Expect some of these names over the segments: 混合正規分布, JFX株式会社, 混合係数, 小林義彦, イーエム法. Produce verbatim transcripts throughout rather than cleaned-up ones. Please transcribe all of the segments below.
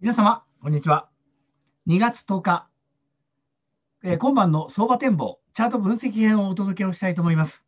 皆様、こんにちは。にがつとおか、えー、今晩の相場展望、チャート分析編をお届けをしたいと思います。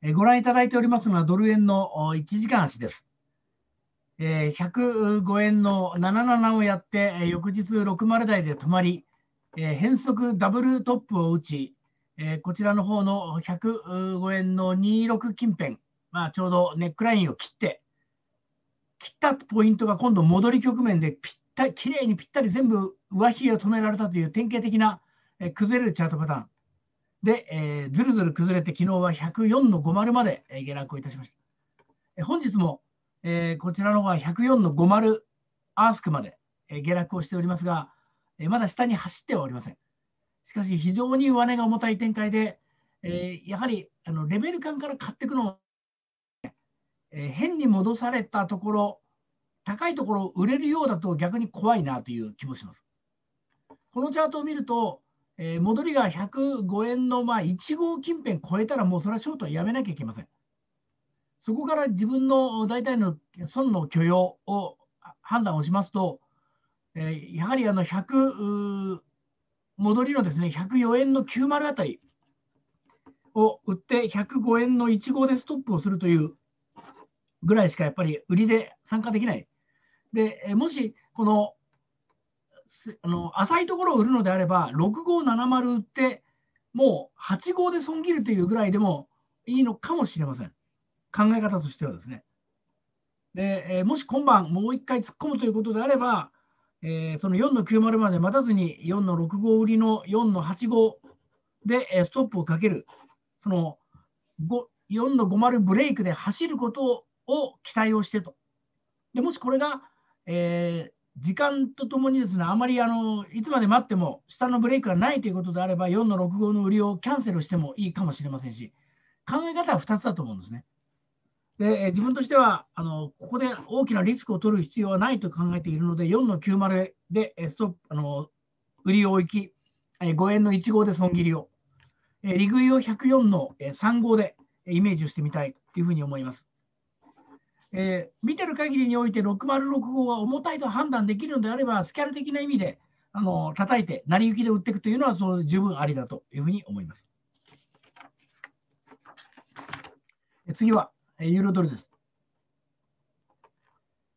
えー、ご覧いただいておりますのは、ドル円のいちじかんあしです。えー、ひゃくごえんのななじゅうななをやって、えー、翌日ろくじゅうだいで止まり、えー、変則ダブルトップを打ち、えー、こちらの方のひゃくごえんのにじゅうろく近辺、まあ、ちょうどネックラインを切って、切ったポイントが今度戻り局面でピッきれいにぴったり全部上髭を止められたという典型的なえ崩れるチャートパターンで、えー、ずるずる崩れて昨日はひゃくよんのごじゅうまで下落をいたしました。え本日も、えー、こちらの方はひゃくよんのごじゅうアースクまで下落をしておりますが、えまだ下に走ってはおりません。しかし非常に上値が重たい展開で、えー、やはりあのレベル感から買っていくのを、えー、変に戻されたところ高いところを売れるようだと逆に怖いなという気もします。このチャートを見ると、えー、戻りがひゃくごえんのまあいちごう近辺超えたらもうそれはショートはやめなきゃいけません。そこから自分の大体の損の許容を判断をしますと、えー、やはりあのひゃく戻りのですねひゃくよえんのきゅうじゅうあたりを売ってひゃくごえんのいちごうでストップをするというぐらいしかやっぱり売りで参加できない。でもしこのあの浅いところを売るのであればろくごななまる売ってもうはちごで損切るというぐらいでもいいのかもしれません。考え方としてはですね。でもし今晩もういっかい突っ込むということであれば、えー、そのよんのきゅうじゅうまで待たずによんのろくご売りのよんのはちごでストップをかける、そのよんのごじゅうブレイクで走ることを期待をしてと。でもしこれがえー、時間とともにですね、あまりあのいつまで待っても下のブレイクがないということであればよんのろくごの売りをキャンセルしてもいいかもしれませんし、考え方はふたつだと思うんですね。で自分としてはあのここで大きなリスクを取る必要はないと考えているのでよんのきゅうじゅうでストップあの売りを行きごえんのいちごうで損切りを、利食いをひゃくよんのさんごうでイメージをしてみたいというふうに思います。えー、見てる限りにおいてろくまるろくごは重たいと判断できるのであればスキャル的な意味であの叩いて成り行きで売っていくというのはそう十分ありだというふうに思います。次はユーロドルです。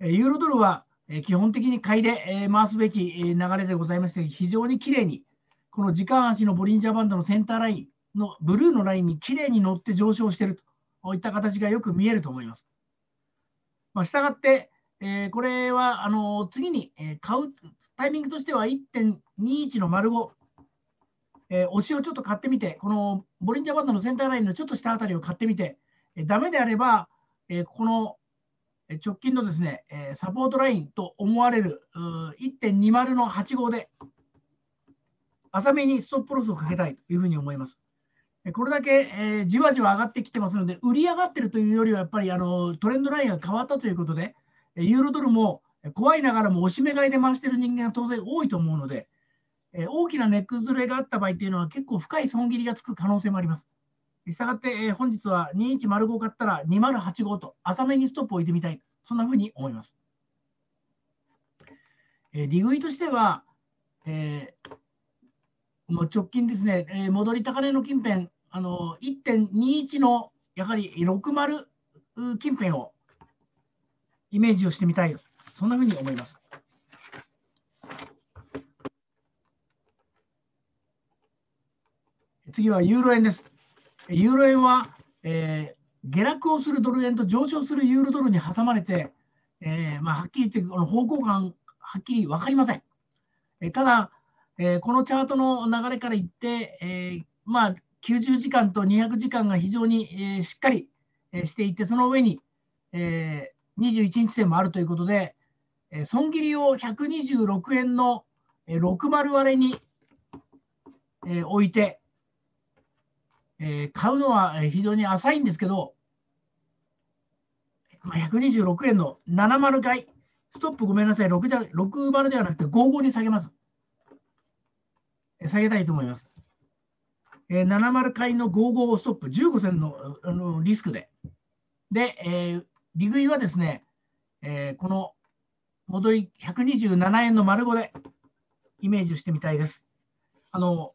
ユーロドルは基本的に買いで回すべき流れでございまして、非常にきれいにこの時間足のボリンジャーバンドのセンターラインのブルーのラインにきれいに乗って上昇しているといった形がよく見えると思います。まあ、したがって、えー、これはあの次に買うタイミングとしては いってんにいちのまるご、えー、押しをちょっと買ってみて、このボリンジャーバンドのセンターラインのちょっと下あたりを買ってみて、えー、ダメであれば、えー、この直近のですね、えー、サポートラインと思われる いってんにまるのはちごで浅めにストップロスをかけたいというふうに思います。これだけ、えー、じわじわ上がってきてますので、売り上がってるというよりはやっぱりあのトレンドラインが変わったということで、ユーロドルも怖いながらも押し目買いで回している人間が当然多いと思うので、えー、大きな値崩れがあった場合というのは結構深い損切りがつく可能性もあります。したがって、えー、本日はにいちまるご買ったらにまるはちごと浅めにストップを置いてみたい、そんなふうに思います。えー、利食いとしては、えー、もう直近ですね、えー、戻り高値の近辺、あの いってんにいち のやはりろくじゅう近辺をイメージをしてみたい、そんなふうに思います。次はユーロ円です。ユーロ円は、えー、下落をするドル円と上昇するユーロドルに挟まれて、えーまあ、はっきり言ってこの方向感はっきり分かりません。えー、ただ、えー、このチャートの流れからいって、えーまあ、きゅうじゅうじかんとにひゃくじかんが非常に、えー、しっかり、えー、していて、その上に、えー、にじゅういちにち線もあるということで、えー、損切りをひゃくにじゅうろくえんのろくじゅう割れに、えー、置いて、えー、買うのは非常に浅いんですけど、まあ、ひゃくにじゅうろくえんのななじゅう買い、ストップごめんなさい、ろくじゅうではなくてごじゅうごに下げます。下げたいと思います。えー、ななじゅう買いのごじゅうごをストップ、じゅうごせんの、あのリスクで。で、えー、利食いはですね、えー、この戻りひゃくにじゅうななえんの丸ごでイメージしてみたいです。あの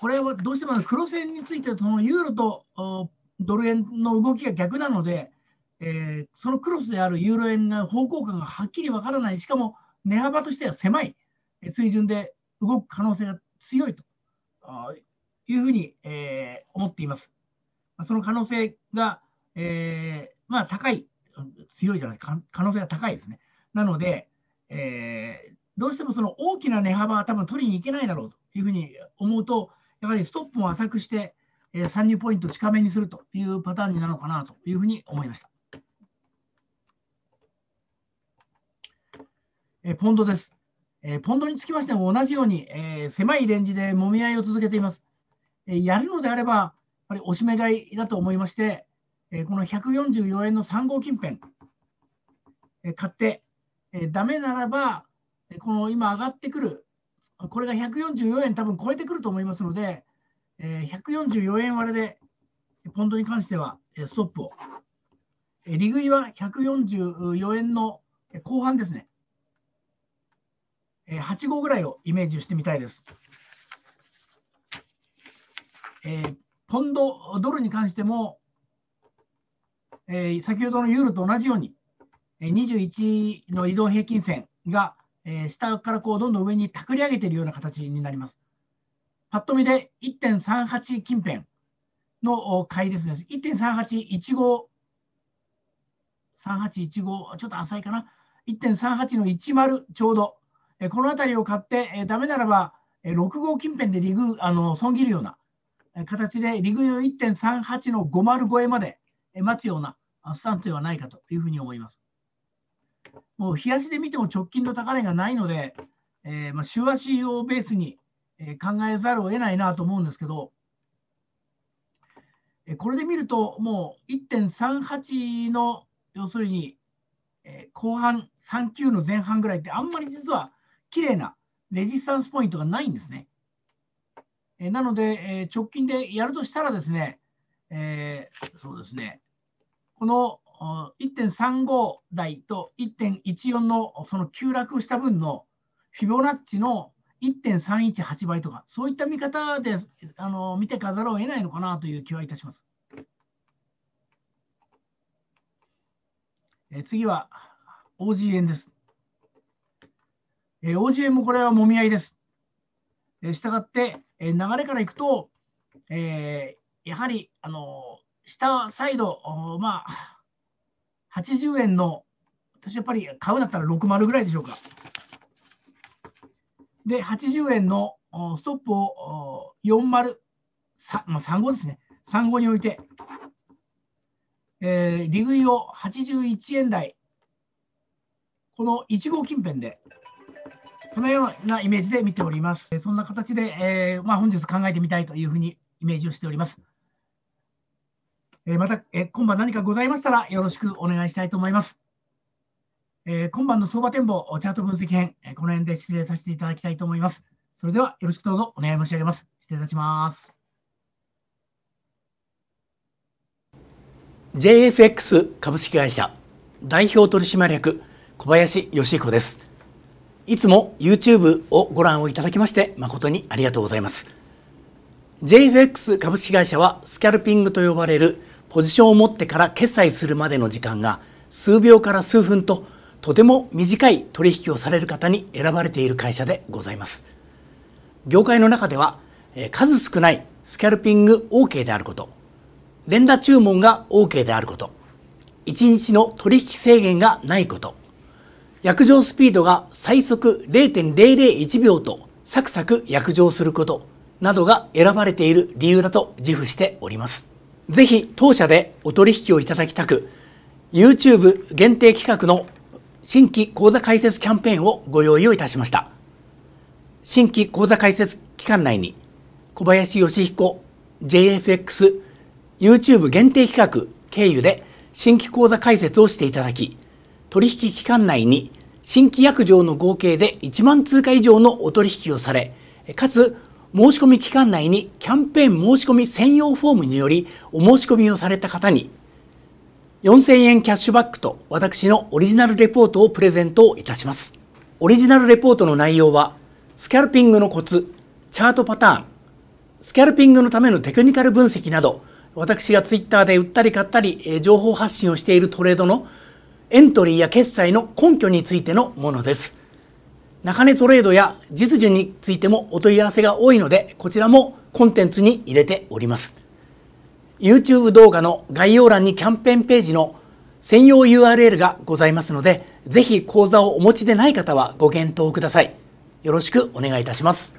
これはどうしても黒線についてはそのユーロとドル円の動きが逆なので、えー、そのクロスであるユーロ円が方向感がはっきりわからない、しかも値幅としては狭い水準で動く可能性が強いというふうに、えー、思っています。その可能性が、えー、まあ高い、強いじゃない、可能性が高いですね。なので、えー、どうしてもその大きな値幅は多分取りに行けないだろうというふうに思うと、やはりストップも浅くして、えー、参入ポイントを近めにするというパターンになるのかなというふうに思いました。えー、ポンドです。えー、ポンドにつきましても同じように、えー、狭いレンジで揉み合いを続けています。えー、やるのであれば、やっぱり押し目買いだと思いまして、このひゃくよんじゅうよえんのさん号近辺、買って、ダメならば、この今上がってくる、これがひゃくよんじゅうよえん多分超えてくると思いますので、ひゃくよんじゅうよえん割れで、ポンドに関してはストップを。利食いはひゃくよんじゅうよえんの後半ですね。はち号ぐらいをイメージしてみたいです。えーポンド、ドルに関しても、えー、先ほどのユーロと同じように、えー、にじゅういちの移動平均線が、えー、下からこうどんどん上にたくり上げているような形になります。パッと見で いってんさんはち 近辺の買いですね。いってんさんはちいちご、さんはちいちご、ちょっと浅いかな。いってんさんはち のじゅうちょうど、えー、この辺りを買って、えー、ダメならば、えー、ろく号近辺でリグあの損切るような形で利食いを いってんさんはち のごじゅうごえんまで待つようなスタンスではないかというふうに思います。もう日足で見ても直近の高値がないので、えー、まあ週足をベースに考えざるを得ないなと思うんですけど、これで見ると、もう いってんさんはち の要するに後半、さんじゅうきゅうの前半ぐらいって、あんまり実は綺麗なレジスタンスポイントがないんですね。なので、直近でやるとしたらですね、えー、そうですね、この いってんさんご 台と いってんいちよん のその急落した分のフィボナッチの いってんさんいちはち 倍とか、そういった見方であの見てかざるを得ないのかなという気はいたします。えー、次は オージー 円です。えー、オージー 円もこれはもみ合いです。したがって、流れからいくと、えー、やはりあの下サイド、まあ、はちじゅうえんの、私やっぱり買うんだったらろくじゅうぐらいでしょうか。で、はちじゅうえんのストップをよんじゅう、まあ、さん号ですね、さん号に置いて、えー、利食いをはちじゅういちえん台、このいち号近辺で。そのようなイメージで見ております。そんな形で、えーまあ、本日考えてみたいというふうにイメージをしております。えー、また、えー、今晩何かございましたらよろしくお願いしたいと思います。えー、今晩の相場展望、チャート分析編、えー、この辺で失礼させていただきたいと思います。それではよろしくどうぞお願い申し上げます。失礼いたします。ジェイエフエックス 株式会社代表取締役小林義彦です。いつも YouTube をご覧をいただきまして誠にありがとうございます。ジェイエフエックス 株式会社はスキャルピングと呼ばれるポジションを持ってから決済するまでの時間が数秒から数分ととても短い取引をされる方に選ばれている会社でございます。業界の中では数少ないスキャルピング OK であること、連打注文が OK であること、いちにちの取引制限がないこと、約定スピードが最速 れいてんぜろぜろいち 秒とサクサク約定することなどが選ばれている理由だと自負しております。ぜひ当社でお取引をいただきたく YouTube 限定企画の新規口座開設キャンペーンをご用意をいたしました。新規口座開設期間内に小林義彦 ジェイエフエックス YouTube 限定企画経由で新規口座開設をしていただき取引期間内に新規約定の合計でいちまん通貨以上のお取引をされ、かつ申し込み期間内にキャンペーン申し込み専用フォームによりお申し込みをされた方によんせんえんキャッシュバックと私のオリジナルレポートをプレゼントいたします。オリジナルレポートの内容は、スキャルピングのコツ、チャートパターン、スキャルピングのためのテクニカル分析など、私がツイッターで売ったり買ったり情報発信をしているトレードのエントリーや決済の根拠についてのものです。中値トレードや実需についてもお問い合わせが多いので、こちらもコンテンツに入れております。YouTube 動画の概要欄にキャンペーンページの専用 ユーアールエル がございますので、ぜひ講座をお持ちでない方はご検討ください。よろしくお願いいたします。